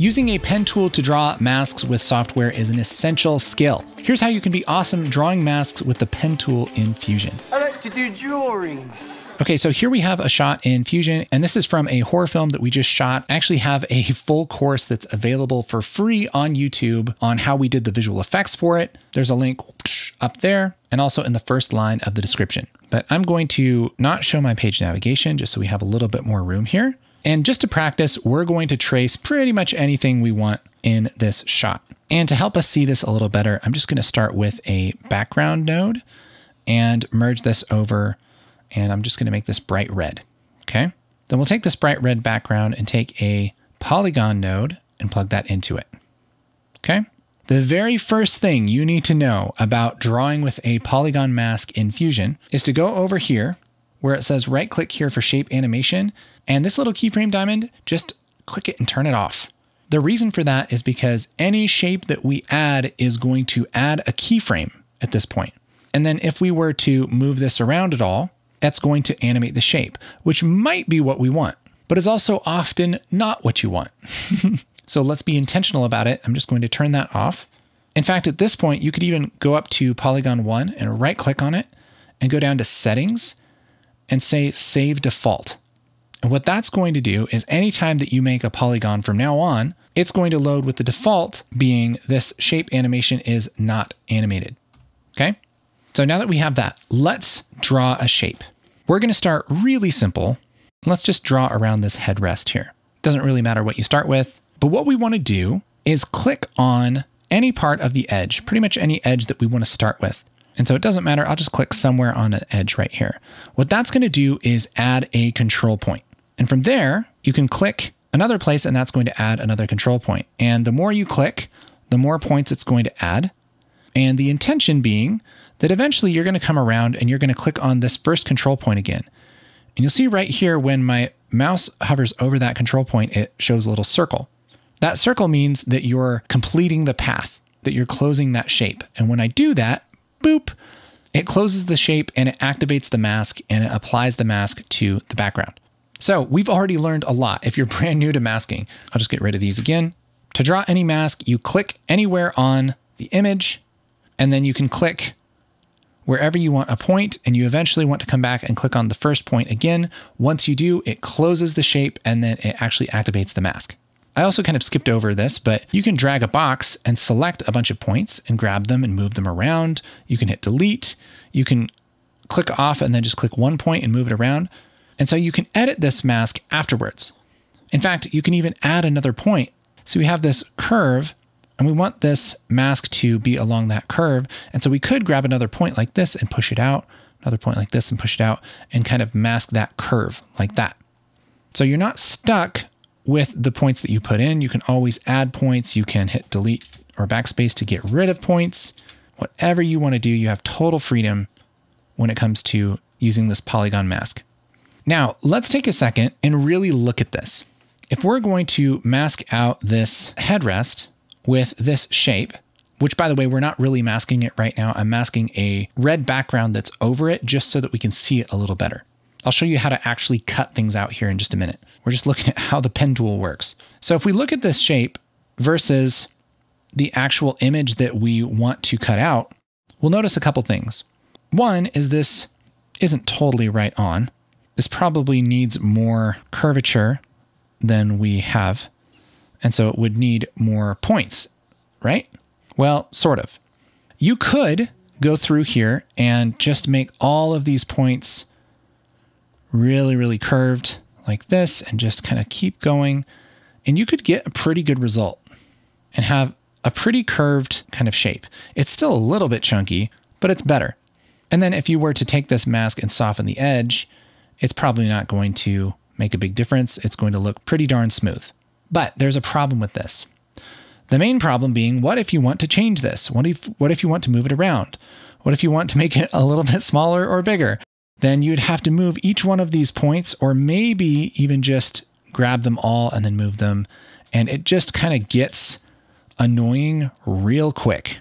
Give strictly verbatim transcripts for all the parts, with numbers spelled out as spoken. Using a pen tool to draw masks with software is an essential skill. Here's how you can be awesome drawing masks with the pen tool in Fusion. I like to do drawings. Okay, so here we have a shot in Fusion, and this is from a horror film that we just shot. I actually have a full course that's available for free on YouTube on how we did the visual effects for it. There's a link up there and also in the first line of the description. But I'm going to not show my page navigation just so we have a little bit more room here. And just to practice, we're going to trace pretty much anything we want in this shot. And to help us see this a little better, I'm just going to start with a background node and merge this over. And I'm just going to make this bright red. Okay. Then we'll take this bright red background and take a polygon node and plug that into it. Okay. The very first thing you need to know about drawing with a polygon mask in Fusion is to go over here where it says right click here for shape animation. And this little keyframe diamond, just click it and turn it off. The reason for that is because any shape that we add is going to add a keyframe at this point. And then if we were to move this around at all, that's going to animate the shape, which might be what we want, but is also often not what you want. So let's be intentional about it. I'm just going to turn that off. In fact, at this point, you could even go up to Polygon one and right click on it and go down to Settings and say Save Default. And what that's going to do is anytime that you make a polygon from now on, it's going to load with the default being this shape animation is not animated. Okay. So now that we have that, let's draw a shape. We're going to start really simple. Let's just draw around this headrest here. Doesn't really matter what you start with, but what we want to do is click on any part of the edge, pretty much any edge that we want to start with. And so it doesn't matter. I'll just click somewhere on an edge right here. What that's going to do is add a control point. And from there, you can click another place and that's going to add another control point. And the more you click, the more points it's going to add. And the intention being that eventually you're going to come around and you're going to click on this first control point again. And you'll see right here when my mouse hovers over that control point, it shows a little circle. That circle means that you're completing the path, that you're closing that shape. And when I do that, boop, it closes the shape and it activates the mask and it applies the mask to the background. So we've already learned a lot. If you're brand new to masking, I'll just get rid of these again. To draw any mask, you click anywhere on the image, and then you can click wherever you want a point, and you eventually want to come back and click on the first point again. Once you do, it closes the shape and then it actually activates the mask. I also kind of skipped over this, but you can drag a box and select a bunch of points and grab them and move them around. You can hit delete. You can click off and then just click one point and move it around. And so you can edit this mask afterwards. In fact, you can even add another point. So we have this curve and we want this mask to be along that curve. And so we could grab another point like this and push it out, another point like this and push it out and kind of mask that curve like that. So you're not stuck with the points that you put in. You can always add points. You can hit delete or backspace to get rid of points. Whatever you want to do, you have total freedom when it comes to using this polygon mask. Now let's take a second and really look at this. If we're going to mask out this headrest with this shape, which by the way, we're not really masking it right now. I'm masking a red background that's over it just so that we can see it a little better. I'll show you how to actually cut things out here in just a minute. We're just looking at how the pen tool works. So if we look at this shape versus the actual image that we want to cut out, we'll notice a couple things. One is this isn't totally right on. This probably needs more curvature than we have. And so it would need more points, right? Well, sort of. You could go through here and just make all of these points really, really curved like this and just kind of keep going. And you could get a pretty good result and have a pretty curved kind of shape. It's still a little bit chunky, but it's better. And then if you were to take this mask and soften the edge, it's probably not going to make a big difference. It's going to look pretty darn smooth. But there's a problem with this. The main problem being, what if you want to change this? What if, what if you want to move it around? What if you want to make it a little bit smaller or bigger? Then you'd have to move each one of these points, or maybe even just grab them all and then move them. And it just kind of gets annoying real quick,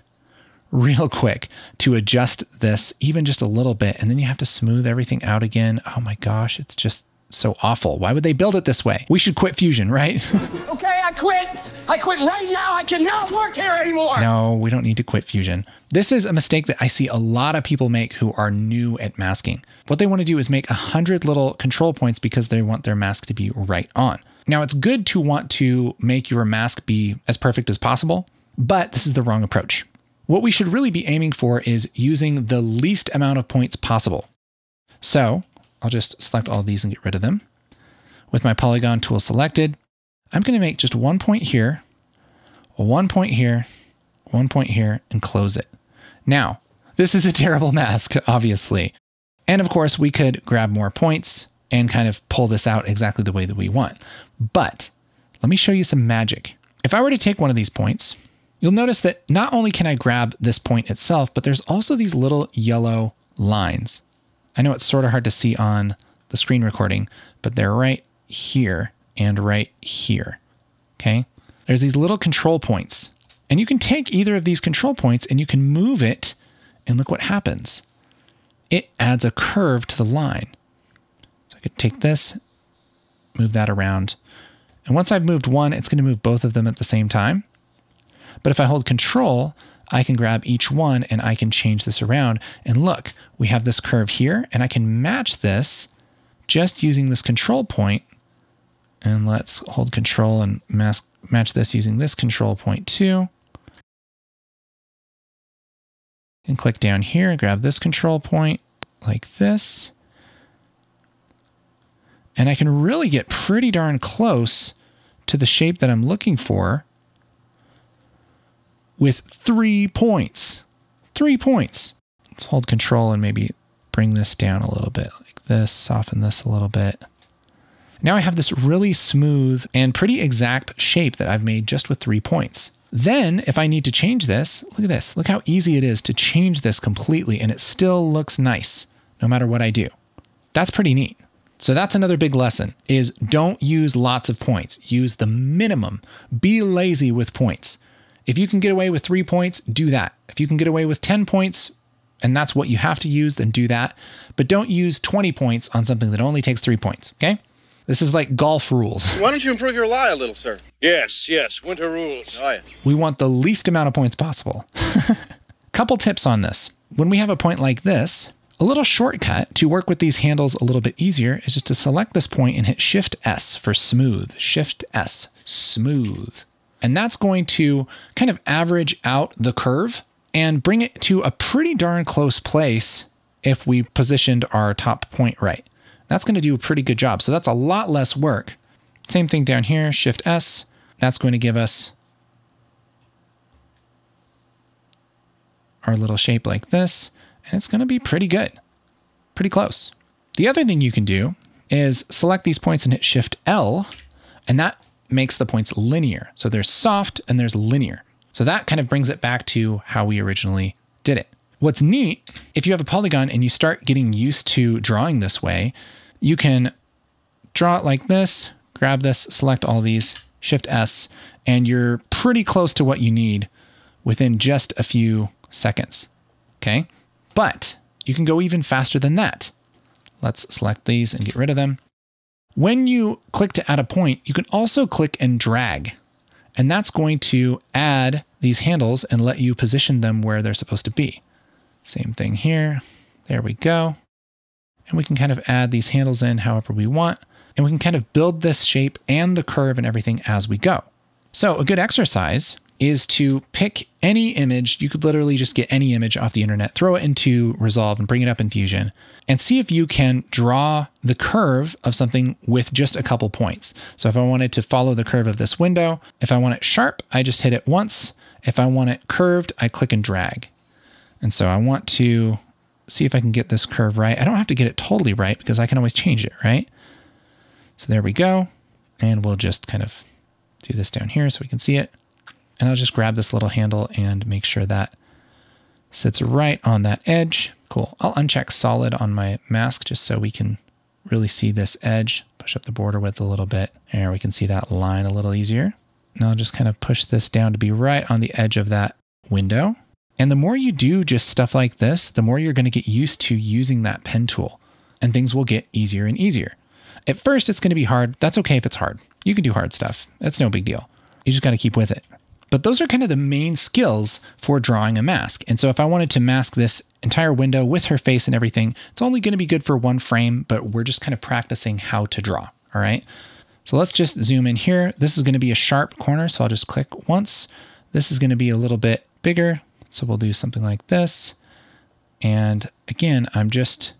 real quick to adjust this even just a little bit. And then you have to smooth everything out again. Oh my gosh, it's just so awful. Why would they build it this way? We should quit Fusion, right? Okay, I quit. I quit right now. I cannot work here anymore. No, we don't need to quit Fusion. This is a mistake that I see a lot of people make who are new at masking. What they want to do is make a hundred little control points because they want their mask to be right on. Now, it's good to want to make your mask be as perfect as possible, but this is the wrong approach. What we should really be aiming for is using the least amount of points possible. So I'll just select all these and get rid of them. With my polygon tool selected, I'm going to make just one point here, one point here, one point here, and close it. Now, this is a terrible mask, obviously. And of course, we could grab more points and kind of pull this out exactly the way that we want. But let me show you some magic. If I were to take one of these points, you'll notice that not only can I grab this point itself, but there's also these little yellow lines. I know it's sort of hard to see on the screen recording, but they're right here and right here, okay? There's these little control points, and you can take either of these control points and you can move it, and look what happens. It adds a curve to the line. So I could take this, move that around, and once I've moved one, it's gonna move both of them at the same time. But if I hold control, I can grab each one and I can change this around, and look, we have this curve here, and I can match this just using this control point. And let's hold control and mask, match this using this control point too. And click down here and grab this control point like this. And I can really get pretty darn close to the shape that I'm looking for with three points, three points. Let's hold control and maybe bring this down a little bit like this, soften this a little bit. Now I have this really smooth and pretty exact shape that I've made just with three points. Then if I need to change this, look at this, look how easy it is to change this completely, and it still looks nice no matter what I do. That's pretty neat. So that's another big lesson, is don't use lots of points, use the minimum, be lazy with points. If you can get away with three points, do that. If you can get away with ten points, and that's what you have to use, then do that. But don't use twenty points on something that only takes three points, okay? This is like golf rules. Why don't you improve your lie a little, sir? Yes, yes, winter rules. Oh, yes. We want the least amount of points possible. Couple tips on this. When we have a point like this, a little shortcut to work with these handles a little bit easier is just to select this point and hit Shift S for smooth, Shift S, smooth. And that's going to kind of average out the curve and bring it to a pretty darn close place if we positioned our top point right. That's going to do a pretty good job. So that's a lot less work. Same thing down here, Shift S. That's going to give us our little shape like this, and it's going to be pretty good, pretty close. The other thing you can do is select these points and hit Shift L, and that makes the points linear. So there's soft and there's linear. So that kind of brings it back to how we originally did it. What's neat, if you have a polygon and you start getting used to drawing this way, you can draw it like this, grab this, select all these, Shift S, and you're pretty close to what you need within just a few seconds, okay? But you can go even faster than that. Let's select these and get rid of them. When you click to add a point, you can also click and drag, and that's going to add these handles and let you position them where they're supposed to be. Same thing here, there we go. And we can kind of add these handles in however we want, and we can kind of build this shape and the curve and everything as we go. So a good exercise is to pick any image. You could literally just get any image off the internet, throw it into Resolve and bring it up in Fusion, and see if you can draw the curve of something with just a couple points. So if I wanted to follow the curve of this window, if I want it sharp, I just hit it once. If I want it curved, I click and drag. And so I want to see if I can get this curve right. I don't have to get it totally right because I can always change it, right? So there we go. And we'll just kind of do this down here so we can see it. And I'll just grab this little handle and make sure that sits right on that edge. Cool. I'll uncheck solid on my mask just so we can really see this edge. Push up the border width a little bit. There we can see that line a little easier. And I'll just kind of push this down to be right on the edge of that window. And the more you do just stuff like this, the more you're going to get used to using that pen tool, and things will get easier and easier. At first, it's going to be hard. That's okay if it's hard. You can do hard stuff. That's no big deal. You just got to keep with it. But those are kind of the main skills for drawing a mask. And so if I wanted to mask this entire window with her face and everything, it's only going to be good for one frame, but we're just kind of practicing how to draw. All right. So let's just zoom in here. This is going to be a sharp corner. So I'll just click once. This is going to be a little bit bigger. So we'll do something like this. And again, I'm just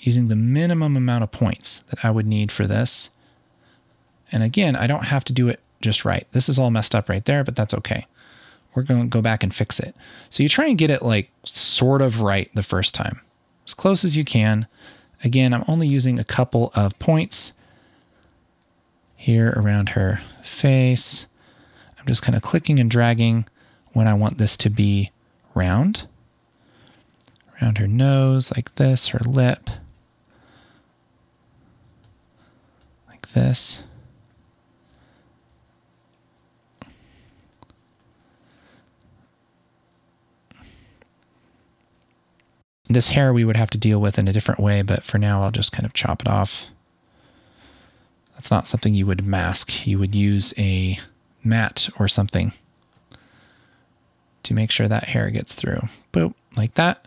using the minimum amount of points that I would need for this. And again, I don't have to do it just right. This is all messed up right there, but that's okay. We're going to go back and fix it. So you try and get it like sort of right the first time, as close as you can. Again, I'm only using a couple of points here around her face. I'm just kind of clicking and dragging when I want this to be round. Around her nose like this, her lip like this. This hair we would have to deal with in a different way, but for now I'll just kind of chop it off. That's not something you would mask. You would use a mat or something to make sure that hair gets through. Boop, like that.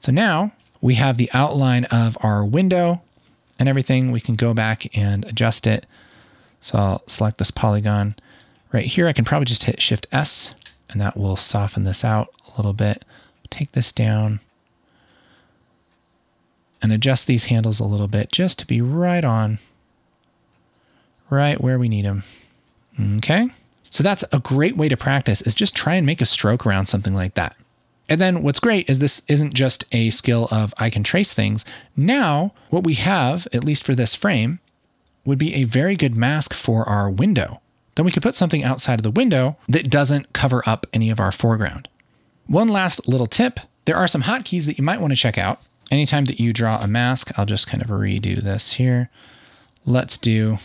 So now we have the outline of our window and everything. We can go back and adjust it. So I'll select this polygon right here. I can probably just hit Shift S and that will soften this out a little bit. Take this down and adjust these handles a little bit just to be right on, right where we need them. Okay. So that's a great way to practice, is just try and make a stroke around something like that. And then what's great is this isn't just a skill of I can trace things. Now what we have, at least for this frame, would be a very good mask for our window. Then we could put something outside of the window that doesn't cover up any of our foreground. One last little tip. There are some hotkeys that you might want to check out. Anytime that you draw a mask, I'll just kind of redo this here. Let's do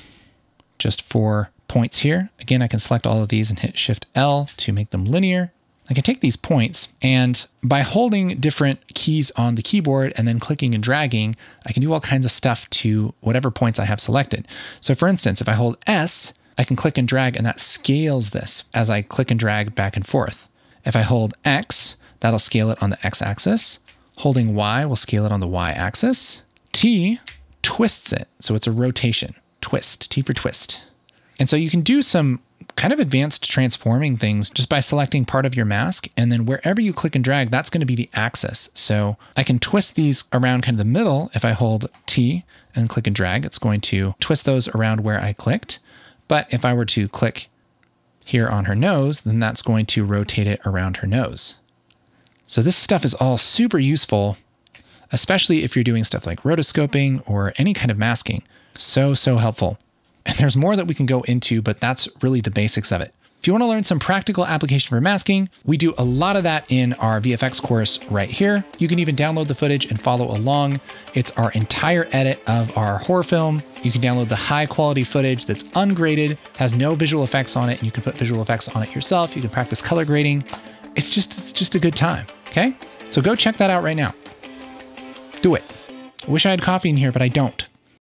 just four points here. Again, I can select all of these and hit Shift L to make them linear. I can take these points, and by holding different keys on the keyboard and then clicking and dragging, I can do all kinds of stuff to whatever points I have selected. So for instance, if I hold S, I can click and drag and that scales this as I click and drag back and forth. If I hold X, that'll scale it on the X axis. Holding Y will scale it on the Y axis. T twists it. So it's a rotation, twist, T for twist. And so you can do some kind of advanced transforming things just by selecting part of your mask. And then wherever you click and drag, that's going to be the axis. So I can twist these around kind of the middle. If I hold T and click and drag, it's going to twist those around where I clicked. But if I were to click here on her nose, then that's going to rotate it around her nose. So this stuff is all super useful, especially if you're doing stuff like rotoscoping or any kind of masking. So, so helpful. And there's more that we can go into, but that's really the basics of it. If you want to learn some practical application for masking, we do a lot of that in our V F X course right here. You can even download the footage and follow along. It's our entire edit of our horror film. You can download the high quality footage that's ungraded, has no visual effects on it, and you can put visual effects on it yourself. You can practice color grading. It's just, it's just a good time. Okay. So go check that out right now. Do it. I wish I had coffee in here, but I don't.